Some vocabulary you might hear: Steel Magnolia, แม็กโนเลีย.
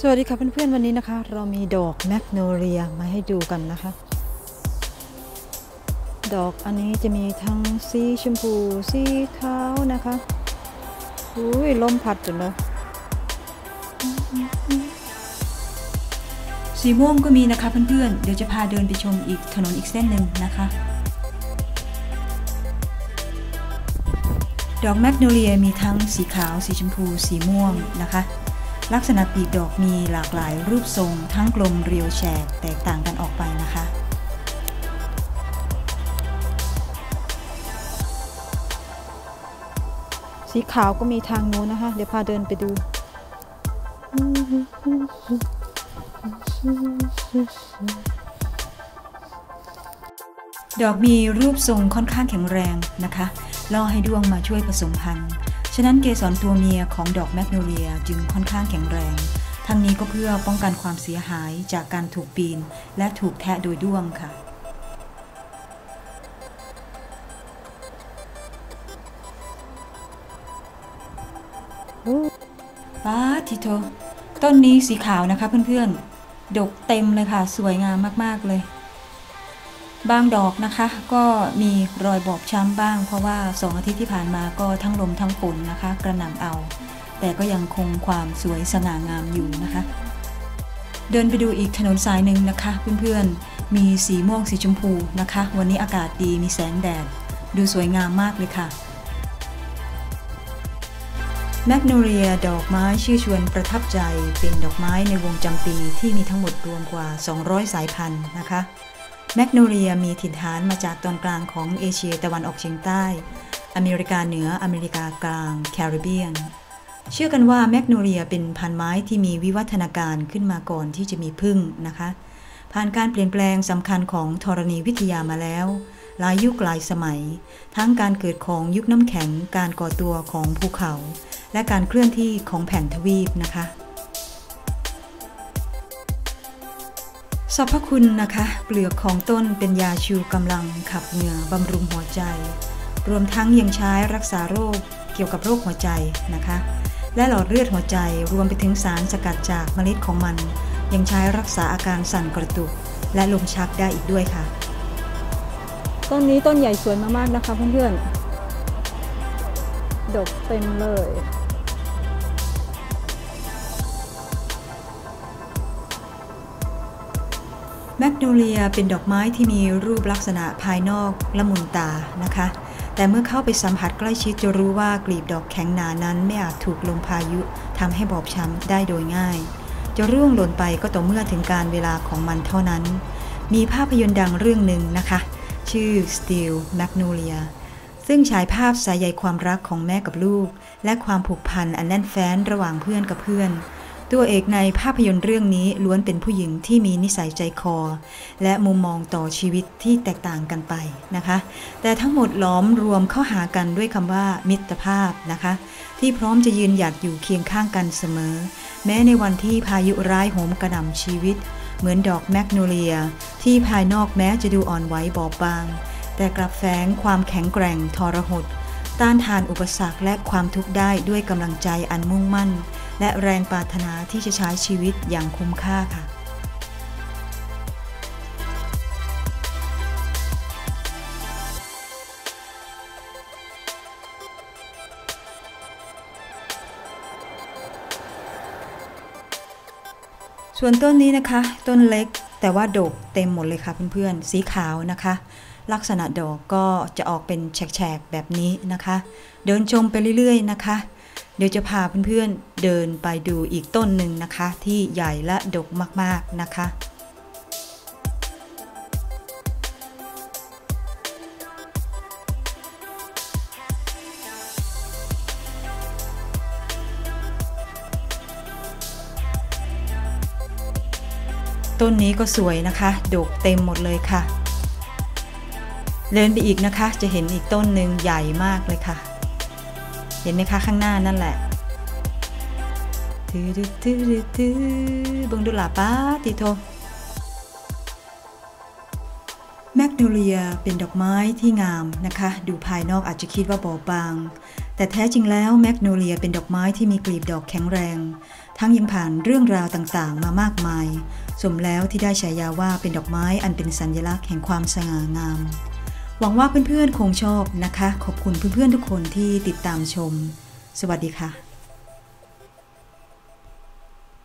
สวัสดีค่ะเพื่อนๆวันนี้นะคะเรามีดอกแมกโนเลียมาให้ดูกันนะคะดอกอันนี้จะมีทั้งสีชมพูสีขาวนะคะอุ้ยลมพัดจนเลยสีม่วงก็มีนะคะเพื่อนๆเดี๋ยวจะพาเดินไปชมอีกถนนอีกเส้นหนึ่งนะคะดอกแมกโนเลียมีทั้งสีขาวสีชมพูสีม่วงนะคะลักษณะปีกดอกมีหลากหลายรูปทรงทั้งกลมเรียวแฉกแตกต่างกันออกไปนะคะสีขาวก็มีทางนู้นนะคะเดี๋ยวพาเดินไปดูดอกมีรูปทรงค่อนข้างแข็งแรงนะคะล่อให้ด้วงมาช่วยผสมพันธุ์ฉะนั้นเกสรตัวเมียของดอกแมกโนเลียจึงค่อนข้างแข็งแรงทั้งนี้ก็เพื่อป้องกันความเสียหายจากการถูกปีนและถูกแทะโดยด้วงค่ะปาทิโตต้นนี้สีขาวนะคะเพื่อนๆดกเต็มเลยค่ะสวยงามมากๆเลยบางดอกนะคะก็มีรอยบอบช้ำบ้างเพราะว่า2 อาทิตย์ที่ผ่านมาก็ทั้งลมทั้งฝนนะคะกระหน่ำเอาแต่ก็ยังคงความสวยสง่างามอยู่นะคะเดินไปดูอีกถนนสายหนึ่งนะคะเพื่อนๆมีสีม่วงสีชมพูนะคะวันนี้อากาศดีมีแสงแดดดูสวยงามมากเลยค่ะแมกโนเลียดอกไม้ชื่อชวนประทับใจเป็นดอกไม้ในวงจำปีที่มีทั้งหมดรวมกว่า200สายพันธุ์นะคะแมกโนเลียมีถิ่นฐานมาจากตอนกลางของเอเชียตะวันออกเฉียงใต้อเมริกาเหนืออเมริกากลางแคริบเบียนเชื่อกันว่าแมกโนเลียเป็นพันธุ์ไม้ที่มีวิวัฒนาการขึ้นมาก่อนที่จะมีผึ้งนะคะผ่านการเปลี่ยนแปลงสำคัญของธรณีวิทยามาแล้วหลายยุคหลายสมัยทั้งการเกิดของยุคน้ำแข็งการก่อตัวของภูเขาและการเคลื่อนที่ของแผ่นทวีปนะคะสรรพคุณนะคะเปลือกของต้นเป็นยาชูกำลังขับเหงื่อบำรุงหัวใจรวมทั้งยังใช้รักษาโรคเกี่ยวกับโรคหัวใจนะคะและหลอดเลือดหัวใจรวมไปถึงสารสกัดจากเมล็ดของมันยังใช้รักษาอาการสั่นกระตุกและลมชักได้อีกด้วยค่ะต้นนี้ต้นใหญ่สวยมากๆนะคะเพื่อนๆดกเต็มเลยแมกโนเลียเป็นดอกไม้ที่มีรูปลักษณะภายนอกละมุนตานะคะแต่เมื่อเข้าไปสัมผัสใกล้ชิดจะรู้ว่ากลีบดอกแข็งหนานั้นไม่อาจถูกลมพายุทำให้บอบช้ำได้โดยง่ายจะร่วงหล่นไปก็ต่อเมื่อถึงการเวลาของมันเท่านั้นมีภาพยนตร์ดังเรื่องหนึ่งนะคะชื่อ Steel Magnolia ซึ่งฉายภาพสายใยความรักของแม่กับลูกและความผูกพันอันแน่นแฟ้นระหว่างเพื่อนกับเพื่อนตัวเอกในภาพยนตร์เรื่องนี้ล้วนเป็นผู้หญิงที่มีนิสัยใจคอและมุมมองต่อชีวิตที่แตกต่างกันไปนะคะแต่ทั้งหมดล้อมรวมเข้าหากันด้วยคำว่ามิตรภาพนะคะที่พร้อมจะยืนหยัดอยู่เคียงข้างกันเสมอแม้ในวันที่พายุร้ายโหมกระหน่ำชีวิตเหมือนดอกแมกโนเลียที่ภายนอกแม้จะดูอ่อนไหวบอบบางแต่กลับแฝงความแข็งแกร่งทรหดต้านทานอุปสรรคและความทุกข์ได้ด้วยกำลังใจอันมุ่งมั่นและแรงปรารถนาที่จะใช้ชีวิตอย่างคุ้มค่าค่ะส่วนต้นนี้นะคะต้นเล็กแต่ว่าดกเต็มหมดเลยค่ะเพื่อนๆสีขาวนะคะลักษณะดอกก็จะออกเป็นแฉกๆแบบนี้นะคะเดินชมไปเรื่อยๆนะคะเดี๋ยวจะพาเพื่อนๆเดินไปดูอีกต้นหนึ่งนะคะที่ใหญ่และดกมากๆนะคะต้นนี้ก็สวยนะคะดกเต็มหมดเลยค่ะเดินไปอีกนะคะจะเห็นอีกต้นหนึ่งใหญ่มากเลยค่ะเห็นไหมคะข้างหน้านั่นแหละบงดูหลาป้าติโทแมกโนเลียเป็นดอกไม้ที่งามนะคะดูภายนอกอาจจะคิดว่าบอบบางแต่แท้จริงแล้วแมกโนเลียเป็นดอกไม้ที่มีกลีบดอกแข็งแรง ทั้งยังผ่านเรื่องราวต่างๆมามากมายสมแล้วที่ได้ฉายาว่าเป็นดอกไม้อันเป็นสัญลักษณ์แห่งความสง่างามหวังว่าเพื่อนๆคงชอบนะคะขอบคุณเพื่อนๆทุกคนที่ติดตามชมสวัสดีค่ะ